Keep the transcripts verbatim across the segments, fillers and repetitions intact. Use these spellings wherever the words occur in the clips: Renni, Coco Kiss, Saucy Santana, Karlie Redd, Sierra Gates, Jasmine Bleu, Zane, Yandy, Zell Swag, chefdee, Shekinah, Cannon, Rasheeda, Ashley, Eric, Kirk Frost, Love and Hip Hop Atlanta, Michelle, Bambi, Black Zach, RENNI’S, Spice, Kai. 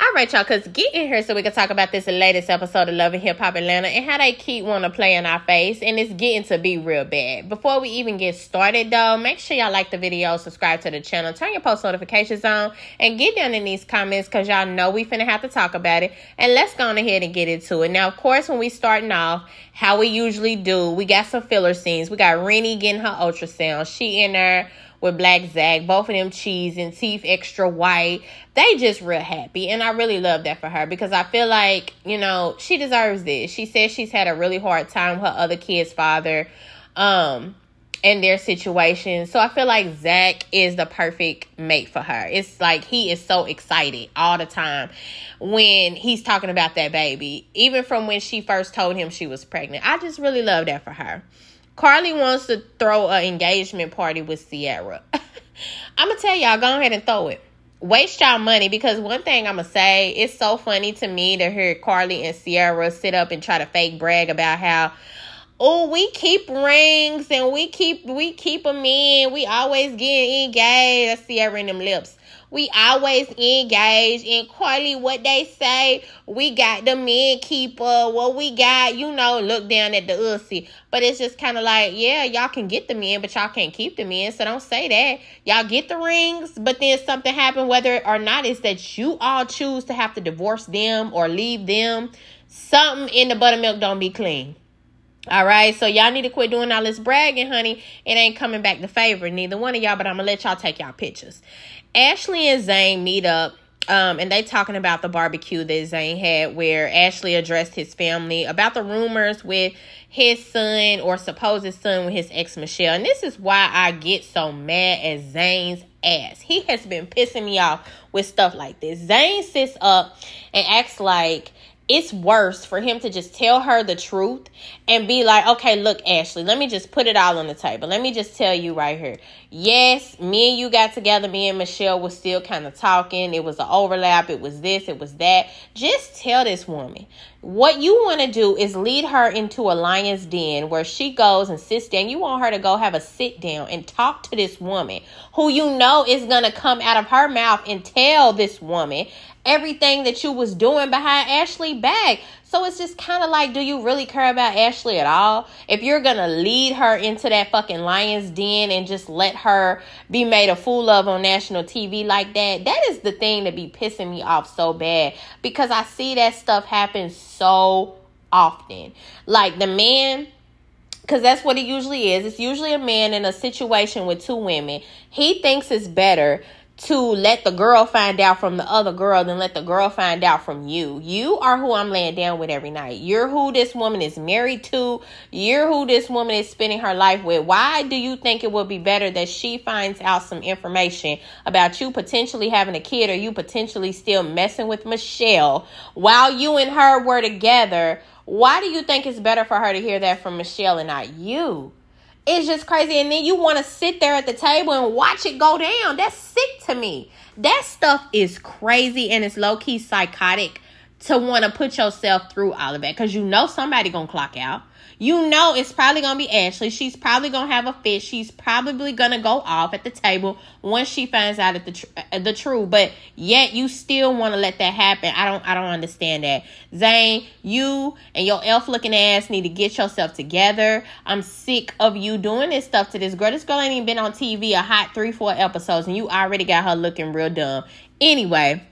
All right, y'all, because get in here so we can talk about this latest episode of Love and Hip Hop Atlanta and how they keep want to play in our face, and it's getting to be real bad. Before we even get started, though, make sure y'all like the video, subscribe to the channel, turn your post notifications on, and get down in these comments because y'all know we finna have to talk about it. And let's go on ahead and get into it. Now, of course, when we starting off, how we usually do, we got some filler scenes. We got Renni getting her ultrasound. She in there with Black Zach, both of them cheese and teeth extra white. They just real happy, and I really love that for her because I feel like, you know, she deserves this. She says she's had a really hard time with her other kid's father um, and their situation. So I feel like Zach is the perfect mate for her. It's like he is so excited all the time when he's talking about that baby, even from when she first told him she was pregnant. I just really love that for her. Karlie wants to throw an engagement party with Sierra. I'm going to tell y'all, go ahead and throw it. Waste y'all money, because one thing I'm going to say, it's so funny to me to hear Karlie and Sierra sit up and try to fake brag about how, oh, we keep rings and we keep we keep them in. We always get engaged. That's Sierra in them lips. We always engage. And Karlie, what they say, we got the men keeper. What we got, you know, look down at the ussy. But it's just kind of like, yeah, y'all can get the men, but y'all can't keep the men. So don't say that. Y'all get the rings, but then something happened, whether or not it's that you all choose to have to divorce them or leave them. Something in the buttermilk don't be clean. All right, so y'all need to quit doing all this bragging, honey. It ain't coming back to favor neither one of y'all, but I'm going to let y'all take y'all pictures. Ashley and Zane meet up, um, and they talking about the barbecue that Zane had where Ashley addressed his family about the rumors with his son or supposed son with his ex Michelle. And this is why I get so mad at Zane's ass. He has been pissing me off with stuff like this. Zane sits up and acts like it's worse for him to just tell her the truth and be like, okay, look, Ashley, let me just put it all on the table. Let me just tell you right here. Yes, me and you got together. Me and Michelle was still kind of talking. It was an overlap. It was this. It was that. Just tell this woman. What you want to do is lead her into a lion's den where she goes and sits down. You want her to go have a sit down and talk to this woman who you know is going to come out of her mouth and tell this woman everything that you was doing behind Ashley's back. So it's just kind of like, do you really care about Ashley at all? If you're going to lead her into that fucking lion's den and just let her be made a fool of on national T V like that, that is the thing that be pissing me off so bad, because I see that stuff happen so often. Like the man, because that's what it usually is. It's usually a man in a situation with two women. He thinks it's better to let the girl find out from the other girl than let the girl find out from you. You are who I'm laying down with every night. You're who this woman is married to. You're who this woman is spending her life with. Why do you think it would be better that she finds out some information about you potentially having a kid or you potentially still messing with Michelle while you and her were together? Why do you think it's better for her to hear that from Michelle and not you? It's just crazy. And then you want to sit there at the table and watch it go down. That's sick to me. That stuff is crazy, and it's low-key psychotic to want to put yourself through all of that, because you know somebody going to clock out. You know it's probably going to be Ashley. She's probably going to have a fit. She's probably going to go off at the table once she finds out the, tr the truth. But yet you still want to let that happen. I don't I don't understand that. Zane, you and your elf-looking ass need to get yourself together. I'm sick of you doing this stuff to this girl. This girl ain't even been on T V a hot three, four episodes, and you already got her looking real dumb. Anyway,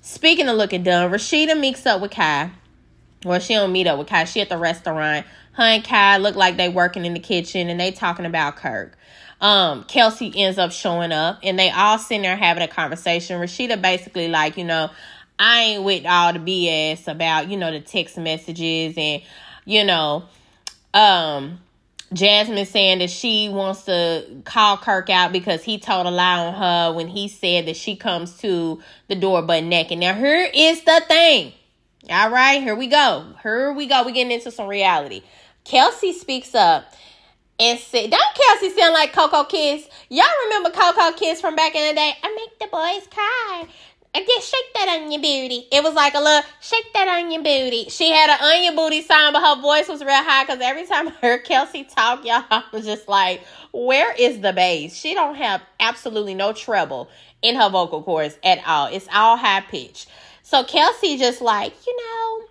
speaking of looking dumb, Rasheeda meets up with Kai. Well, she don't meet up with Kai. She at the restaurant. Her and Kai look like they working in the kitchen, and they talking about Kirk. Um, Kelsey ends up showing up, and they all sitting there having a conversation. Rasheeda basically like, you know, I ain't with all the B S about, you know, the text messages and, you know, um... Jasmine saying that she wants to call Kirk out because he told a lie on her when he said that she comes to the door butt naked. Now, here is the thing. All right, here we go. Here we go. We're getting into some reality. Kelsey speaks up and said, don't Kelsey sound like Coco Kiss? Y'all remember Coco Kiss from back in the day? I make the boys cry. I just shake that onion booty. It was like a little shake that onion booty. She had an onion booty sound, but her voice was real high, because every time I heard Kelsey talk, y'all, I was just like, where is the bass? She don't have absolutely no treble in her vocal cords at all. It's all high pitch. So Kelsey just like, you know,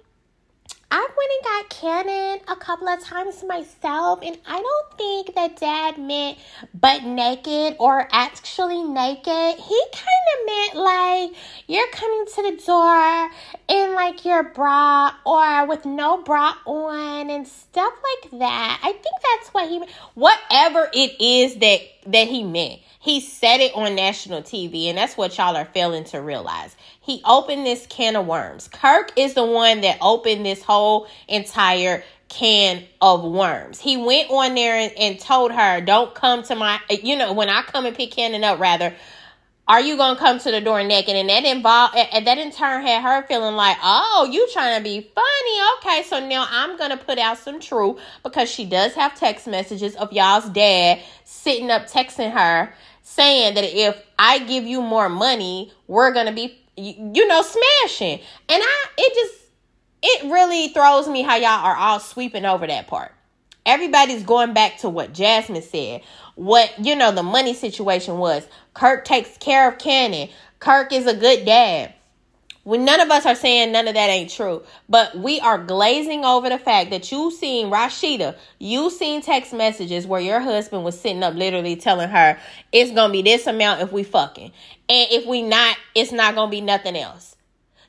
I went and got Cannon a couple of times myself, and I don't think that Dad meant butt naked or actually naked. He kind of meant like you're coming to the door in like your bra or with no bra on and stuff like that. I think that's what he meant. Whatever it is that, that he meant. He said it on national T V, and that's what y'all are failing to realize. He opened this can of worms. Kirk is the one that opened this whole entire can of worms. He went on there and, and told her, don't come to my, you know, when I come and pick Cannon up, rather, are you going to come to the door naked? And that involved, and that in turn had her feeling like, oh, you trying to be funny. Okay, so now I'm going to put out some truth, because she does have text messages of y'all's dad sitting up texting her saying that if I give you more money, we're going to be, you know, smashing. And I, it just, it really throws me how y'all are all sweeping over that part. Everybody's going back to what Jasmine said. What, you know, the money situation was. Kirk takes care of Cannon. Kirk is a good dad. When none of us are saying none of that ain't true. But we are glazing over the fact that you seen Rasheeda. You seen text messages where your husband was sitting up literally telling her, it's going to be this amount if we fucking. And if we not, it's not going to be nothing else.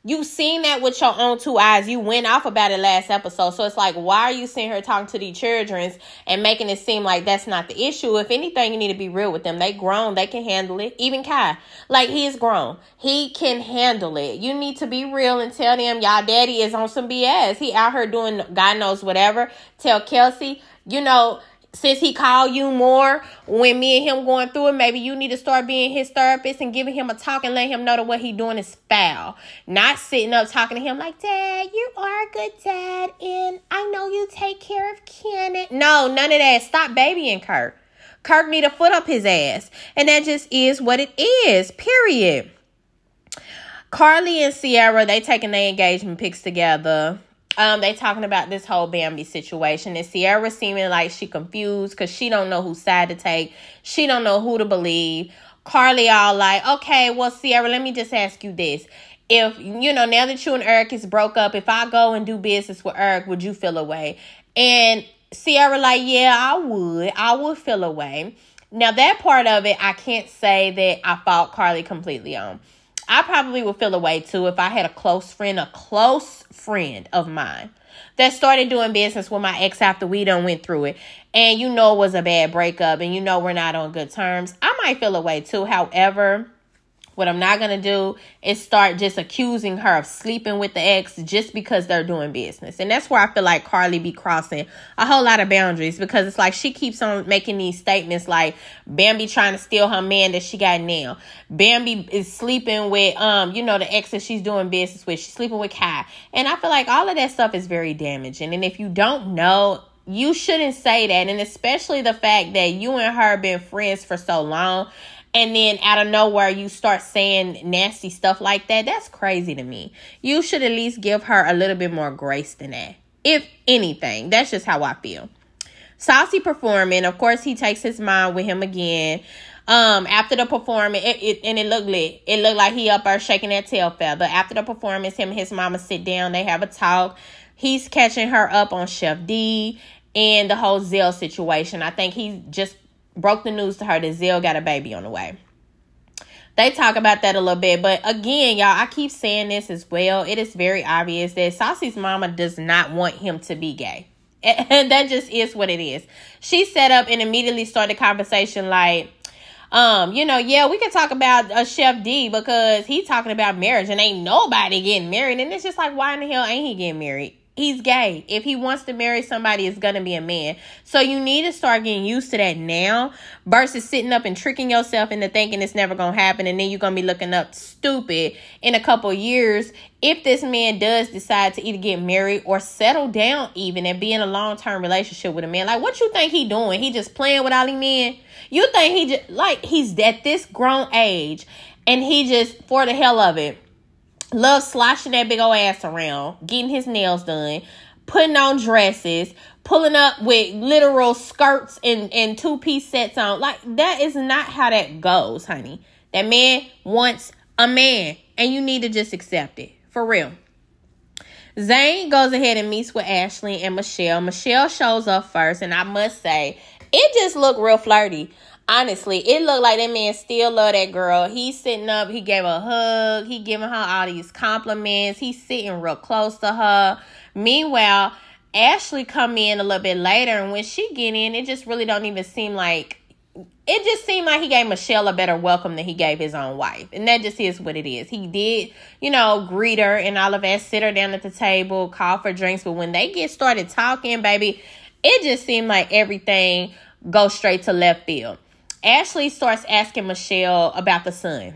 You seen that with your own two eyes. You went off about it last episode. So it's like, why are you seeing her talking to these children and making it seem like that's not the issue? If anything, you need to be real with them. They grown. They can handle it. Even Kai. Like, he is grown. He can handle it. You need to be real and tell them, y'all daddy is on some B S. He out here doing God knows whatever. Tell Kelsey, you know, since he called you more when me and him going through it, maybe you need to start being his therapist and giving him a talk and letting him know that what he doing is foul. Not sitting up talking to him like, Dad, you are a good dad, and I know you take care of Cannon. No, none of that. Stop babying Kirk. Kirk need a foot up his ass. And that just is what it is, period. Karlie and Sierra, they taking their engagement pics together. Um, they talking about this whole Bambi situation, and Sierra seeming like she confused because she don't know whose side to take. She don't know who to believe. Karlie all like, okay, well, Sierra, let me just ask you this. If, you know, now that you and Eric is broke up, if I go and do business with Eric, would you feel away? And Sierra like, yeah, I would. I would feel away. Now, that part of it, I can't say that I fault Karlie completely on. I probably would feel away too if I had a close friend, a close friend of mine that started doing business with my ex after we done went through it. And you know it was a bad breakup, and you know we're not on good terms. I might feel away too. However, what I'm not going to do is start just accusing her of sleeping with the ex just because they're doing business. And that's where I feel like Karlie be crossing a whole lot of boundaries, because it's like she keeps on making these statements like Bambi trying to steal her man that she got now. Bambi is sleeping with, um, you know, the ex that she's doing business with. She's sleeping with Kai. And I feel like all of that stuff is very damaging. And if you don't know, you shouldn't say that. And especially the fact that you and her been friends for so long, and then out of nowhere, you start saying nasty stuff like that. That's crazy to me. You should at least give her a little bit more grace than that. If anything, that's just how I feel. Saucy performing. Of course, he takes his mind with him again. Um, after the performance, it, it, and it looked lit. It looked like he up there shaking that tail feather. After the performance, him and his mama sit down. They have a talk. He's catching her up on Chef Dee and the whole Zell situation. I think he just broke the news to her that Zell got a baby on the way. They talk about that a little bit. But again, y'all, I keep saying this as well. It is very obvious that Saucy's mama does not want him to be gay. And that just is what it is. She set up and immediately started conversation like, um, you know, yeah, we can talk about uh, Chef Dee because he's talking about marriage and ain't nobody getting married. And it's just like, why in the hell ain't he getting married? He's gay. If he wants to marry somebody, it's going to be a man. So you need to start getting used to that now versus sitting up and tricking yourself into thinking it's never going to happen. And then you're going to be looking up stupid in a couple years if this man does decide to either get married or settle down even and be in a long-term relationship with a man. Like, what you think he doing? He just playing with all these men? You think he just, like, he's at this grown age and he just, for the hell of it, love sloshing that big old ass around, getting his nails done, putting on dresses, pulling up with literal skirts and, and two-piece sets on. Like, that is not how that goes, honey. That man wants a man, and you need to just accept it For real. Zane goes ahead and meets with Ashley and Michelle. Michelle shows up first, and I must say, it just looked real flirty. Honestly, it looked like that man still love that girl. He's sitting up. He gave her a hug. He giving her all these compliments. He's sitting real close to her. Meanwhile, Ashley come in a little bit later, and when she get in, it just really don't even seem like, it just seemed like he gave Michelle a better welcome than he gave his own wife. And that just is what it is. He did, you know, greet her and all of that, sit her down at the table, call for drinks. But when they get started talking, baby, it just seemed like everything goes straight to left field. Ashley starts asking Michelle about the son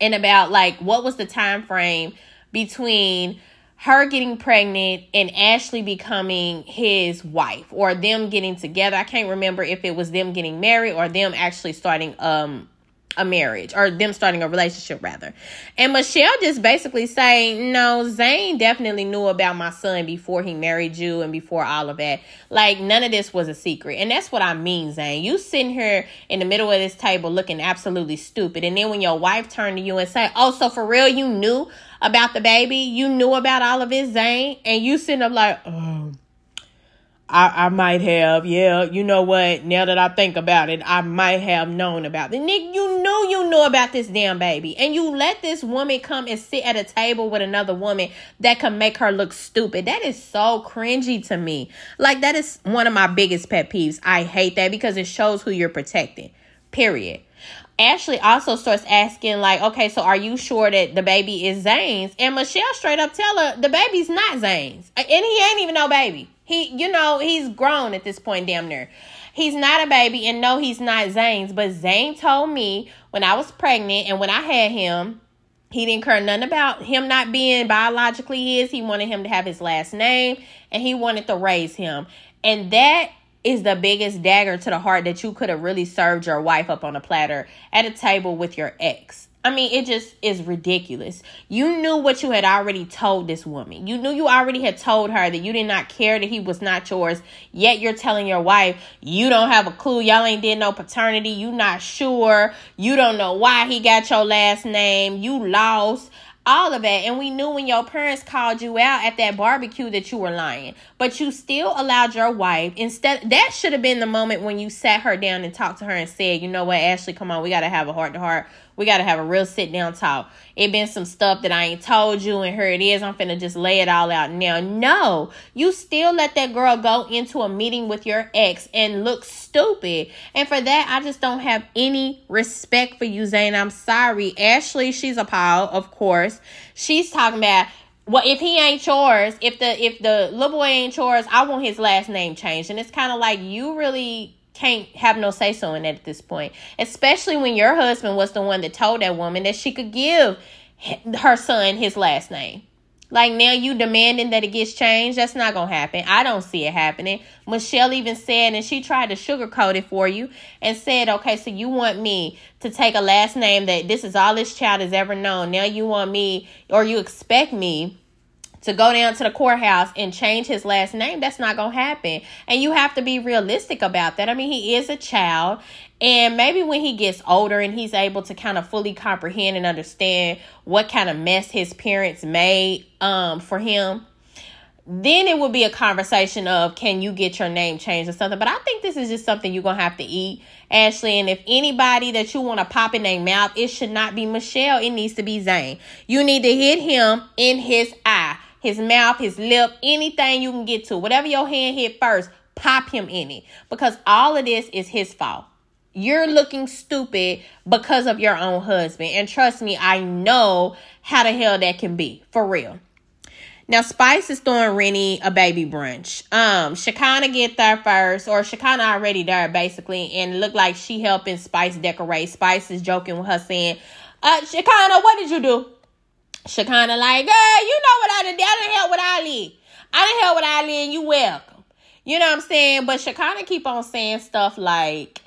and about, like, what was the time frame between her getting pregnant and Ashley becoming his wife, or them getting together. I can't remember if it was them getting married or them actually starting um a marriage, or them starting a relationship rather. And Michelle just basically saying, no, Zane definitely knew about my son before he married you and before all of that. Like, none of this was a secret. And that's what I mean, Zane. You sitting here in the middle of this table looking absolutely stupid. And then when your wife turned to you and say, oh, so for real, you knew about the baby? You knew about all of this, Zane? And you sitting up like, oh, I, I might have, yeah, you know what, now that I think about it, I might have known about it. Nick, you knew you knew about this damn baby, and you let this woman come and sit at a table with another woman that can make her look stupid. That is so cringy to me. Like, that is one of my biggest pet peeves. I hate that because it shows who you're protecting, period. Ashley also starts asking, like, okay, so are you sure that the baby is Zane's? And Michelle straight up tell her the baby's not Zane's. And he ain't even no baby. He, you know, he's grown at this point, damn near. He's not a baby, and no, he's not Zane's. But Zane told me when I was pregnant and when I had him, he didn't care nothing about him not being biologically his. He wanted him to have his last name, and he wanted to raise him. And that is the biggest dagger to the heart that you could have really served your wife up on a platter at a table with your ex. I mean, it just is ridiculous. You knew what you had already told this woman. You knew you already had told her that you did not care, that he was not yours, yet you're telling your wife, you don't have a clue, y'all ain't did no paternity, you not sure, you don't know why he got your last name, you lost, all of that. And we knew when your parents called you out at that barbecue that you were lying. But you still allowed your wife, instead, that should have been the moment when you sat her down and talked to her and said, you know what, Ashley, come on, we got to have a heart-to-heart. We got to have a real sit-down talk. It been some stuff that I ain't told you, and here it is. I'm finna just lay it all out now. No, you still let that girl go into a meeting with your ex and look stupid. And for that, I just don't have any respect for you, Zane. I'm sorry. Ashley, she's a pile, of course. She's talking about, well, if he ain't yours, if the if the little boy ain't yours, I want his last name changed. And it's kind of like, you really can't have no say-so in that at this point, especially when your husband was the one that told that woman that she could give her son his last name. Like, now you demanding that it gets changed? That's not going to happen. I don't see it happening. Michelle even said, and she tried to sugarcoat it for you and said, okay, so you want me to take a last name that this is all this child has ever known. Now you want me, or you expect me, to go down to the courthouse and change his last name? That's not going to happen. And you have to be realistic about that. I mean, he is a child. And maybe when he gets older and he's able to kind of fully comprehend and understand what kind of mess his parents made um, for him, then it will be a conversation of, can you get your name changed or something? But I think this is just something you're going to have to eat, Ashley. And if anybody that you want to pop in their mouth, it should not be Michelle. It needs to be Zane. You need to hit him in his eye, his mouth, his lip, anything you can get to. Whatever your hand hit first, pop him in it. Because all of this is his fault. You're looking stupid because of your own husband. And trust me, I know how the hell that can be. For real. Now, Spice is throwing Renni a baby brunch. Um, Shekinah get there first, or Shekinah already there, basically. And it looked like she helping Spice decorate. Spice is joking with her saying, uh, Shekinah, what did you do? Shekinah like, girl, you know what I did. I done help with Ali. I done help with Ali, and you welcome. You know what I'm saying? But Shekinah keep on saying stuff like,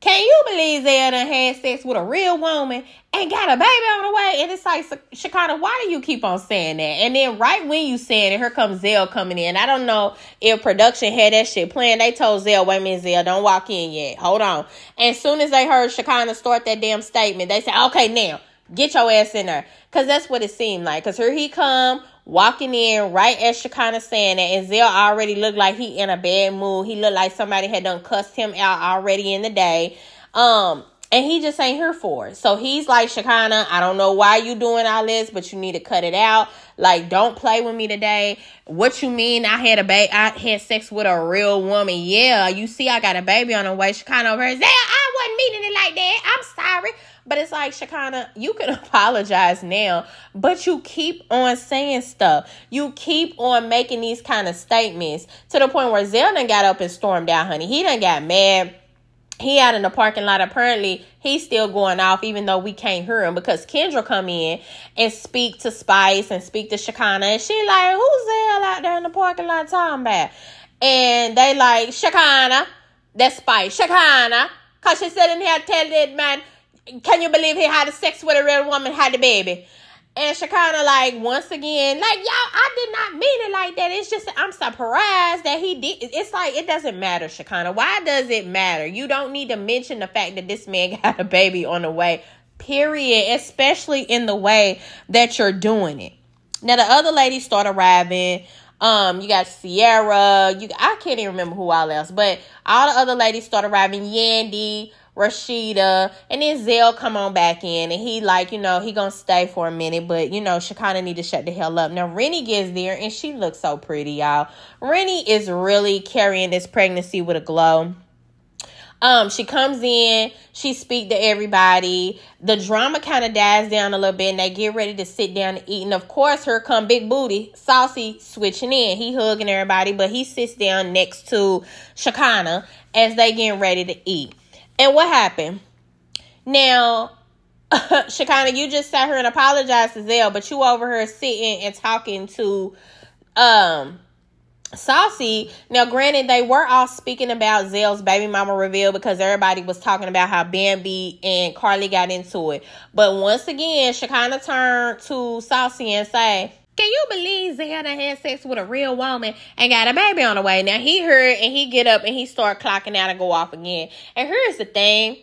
can you believe Zell done had sex with a real woman and got a baby on the way? And it's like, Shekinah, why do you keep on saying that? And then right when you saying it, here comes Zell coming in. I don't know if production had that shit playing. They told Zell, wait a minute, Zell, don't walk in yet. Hold on. And as soon as they heard Shekinah start that damn statement, they said, okay, now, Get your ass in there. Because that's what it seemed like. Because here he come, walking in right as Shekinah saying that. And Zell already looked like he in a bad mood. He looked like somebody had done cussed him out already in the day. Um, and he just ain't here for it. So he's like, Shekinah, I don't know why you doing all this, but you need to cut it out. Like, don't play with me today. What you mean I had a ba- I had sex with a real woman? Yeah, you see I got a baby on the way. Shekinah over here, Zell, I wasn't meaning it like that. I'm sorry. But it's like, Shekinah, you can apologize now, but you keep on saying stuff. You keep on making these kind of statements to the point where Zell done got up and stormed out, honey. He done got mad. He out in the parking lot. Apparently, he's still going off, even though we can't hear him, because Kendra come in and speak to Spice and speak to Shekinah. And she like, who's Zell out there in the parking lot talking about? And they like, Shekinah, that's Spice. Shekinah, because she's sitting here telling that man, can you believe he had sex with a real woman, had the baby? And Shekinah, like, once again, like, y'all, I did not mean it like that. It's just, I'm surprised that he did. It's like, it doesn't matter, Shekinah. Why does it matter? You don't need to mention the fact that this man got a baby on the way, period, especially in the way that you're doing it. Now, the other ladies start arriving. Um, you got Sierra. You, I can't even remember who all else, but all the other ladies start arriving. Yandy, Rasheeda, and then Zell come on back in, and he like, you know, he gonna stay for a minute, but you know, Shekinah need to shut the hell up. Now Renni gets there, and she looks so pretty, y'all. Renni is really carrying this pregnancy with a glow. Um, she comes in, she speak to everybody. The drama kind of dies down a little bit, and they get ready to sit down and eat. And of course, here come Big Booty Saucy switching in. He hugging everybody, but he sits down next to Shekinah as they getting ready to eat. And what happened? Now, Shekinah, you just sat here and apologized to Zell, but you over here sitting and talking to um, Saucy. Now, granted, they were all speaking about Zell's baby mama reveal because everybody was talking about how Bambi and Karlie got into it. But once again, Shekinah turned to Saucy and said, can you believe Zell done had sex with a real woman and got a baby on the way? Now, he heard, and he get up, and he start clocking out and go off again. And here's the thing.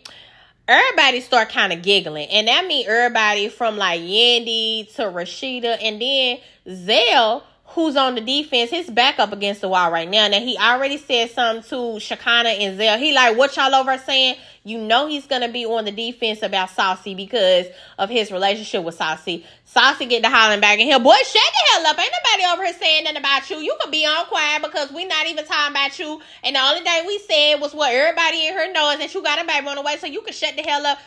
Everybody start kind of giggling. And that mean everybody from, like, Yandy to Rasheeda. And then Zell, who's on the defense, his back up against the wall right now. Now, he already said something to Shekinah and Zell. He like, what y'all over saying? You know he's going to be on the defense about Saucy because of his relationship with Saucy. Saucy get the hollering back in here. Boy, shut the hell up. Ain't nobody over here saying nothing about you. You can be on quiet because we not even talking about you. And the only thing we said was what everybody in here knows, that you got a baby on the way, so you can shut the hell up.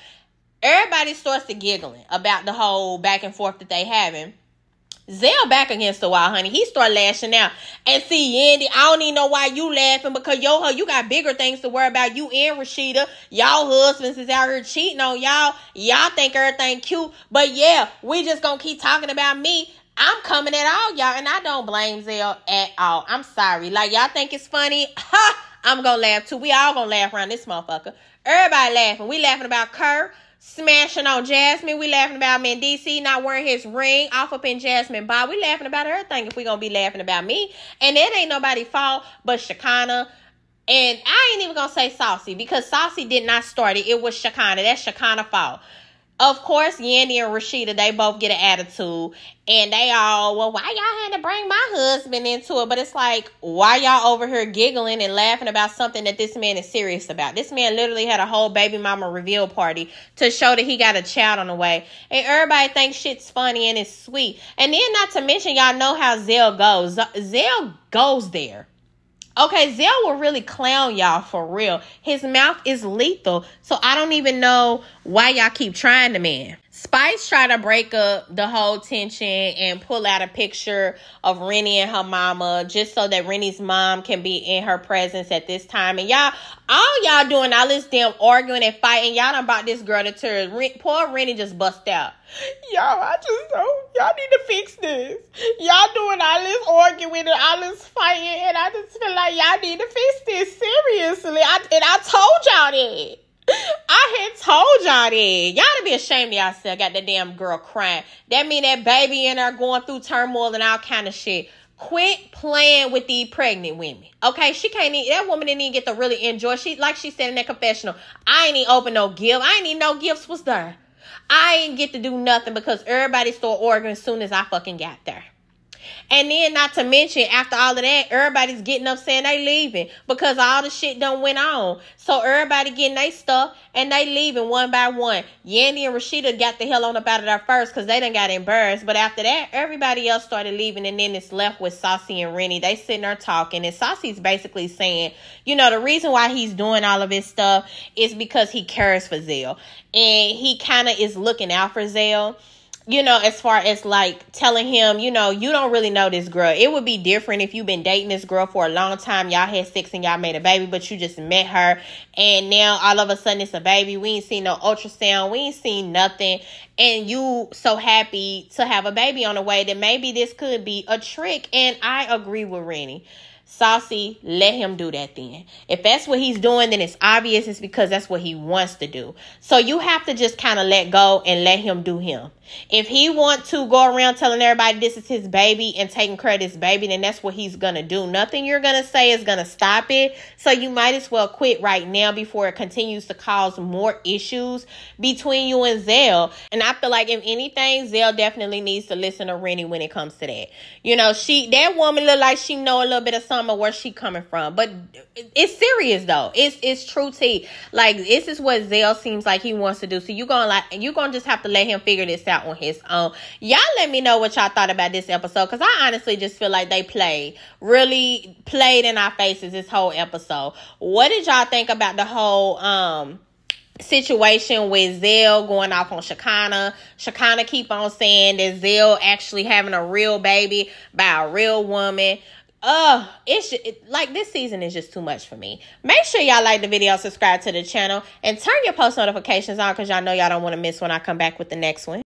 Everybody starts to giggling about the whole back and forth that they having. Zell back against the wall, honey. He start lashing out. And see, Yandy, I don't even know why you laughing because yo, you got bigger things to worry about. You and Rasheeda, y'all husbands is out here cheating on y'all. Y'all think everything cute, but yeah, we just gonna keep talking about me. I'm coming at all y'all, and I don't blame Zell at all. I'm sorry. Like, y'all think it's funny? Ha! I'm gonna laugh too. We all gonna laugh around this motherfucker. Everybody laughing. We laughing about Kirk smashing on Jasmine. We laughing about him in D C not wearing his ring off up in Jasmine Bob. We laughing about everything if we gonna be laughing about me. And it ain't nobody's fault but Shekinah. And I ain't even gonna say Saucy because Saucy did not start it. It was Shekinah. That's Shekinah's fault. Of course, Yandy and Rasheeda, they both get an attitude. And they all, well, why y'all had to bring my husband into it? But it's like, why y'all over here giggling and laughing about something that this man is serious about? This man literally had a whole baby mama reveal party to show that he got a child on the way. And everybody thinks shit's funny and it's sweet. And then not to mention, y'all know how Zell goes. Zell goes there. Okay, Zell will really clown y'all for real. His mouth is lethal, so I don't even know why y'all keep trying the man. Spice tried to break up the whole tension and pull out a picture of Renni and her mama just so that Rennie's mom can be in her presence at this time. And y'all, all y'all doing all this damn arguing and fighting, y'all done brought this girl to tears. Poor Renni just bust out. Y'all, I just don't. Y'all need to fix this. Y'all doing all this arguing and all this fighting, and I just feel like y'all need to fix this seriously. I, and I told y'all that. I had told y'all that. Y'all to be ashamed of y'all. Got that damn girl crying. That mean that baby in there going through turmoil and all kind of shit. Quit playing with these pregnant women. Okay, she can't even, that woman didn't even get to really enjoy. She, like she said in that confessional, I ain't even open no gift. I ain't even no gifts was there. I ain't get to do nothing because everybody stole Oregon as soon as I fucking got there. And then not to mention, after all of that, everybody's getting up saying they leaving because all the shit done went on. So everybody getting their stuff and they leaving one by one. Yandy and Rasheeda got the hell on up out of there first because they done got embarrassed. But after that, everybody else started leaving, and then it's left with Saucy and Renni. They sitting there talking, and Saucy's basically saying, you know, the reason why he's doing all of his stuff is because he cares for Zell. And he kind of is looking out for Zell. You know, as far as like telling him, you know, you don't really know this girl. It would be different if you've been dating this girl for a long time. Y'all had sex and y'all made a baby, but you just met her. And now all of a sudden it's a baby. We ain't seen no ultrasound. We ain't seen nothing. And you so happy to have a baby on the way that maybe this could be a trick. And I agree with Renni. Saucy, let him do that then. If that's what he's doing, then it's obvious it's because that's what he wants to do. So you have to just kind of let go and let him do him. If he wants to go around telling everybody this is his baby and taking care of this baby, then that's what he's going to do. Nothing you're going to say is going to stop it. So you might as well quit right now before it continues to cause more issues between you and Zell. And I feel like if anything, Zell definitely needs to listen to Renni when it comes to that. You know, she that woman look like she know a little bit of something. Of where she coming from, but it's serious though. It's it's true tea. Like this is what Zell seems like he wants to do. So you gonna like you gonna just have to let him figure this out on his own. Y'all let me know what y'all thought about this episode, because I honestly just feel like they played really played in our faces this whole episode. What did y'all think about the whole um situation with Zell going off on Shekinah? Shekinah keep on saying that Zell actually having a real baby by a real woman. Uh, it's it, like this season is just too much for me. Make sure y'all like the video, subscribe to the channel, and turn your post notifications on because y'all know y'all don't want to miss when I come back with the next one.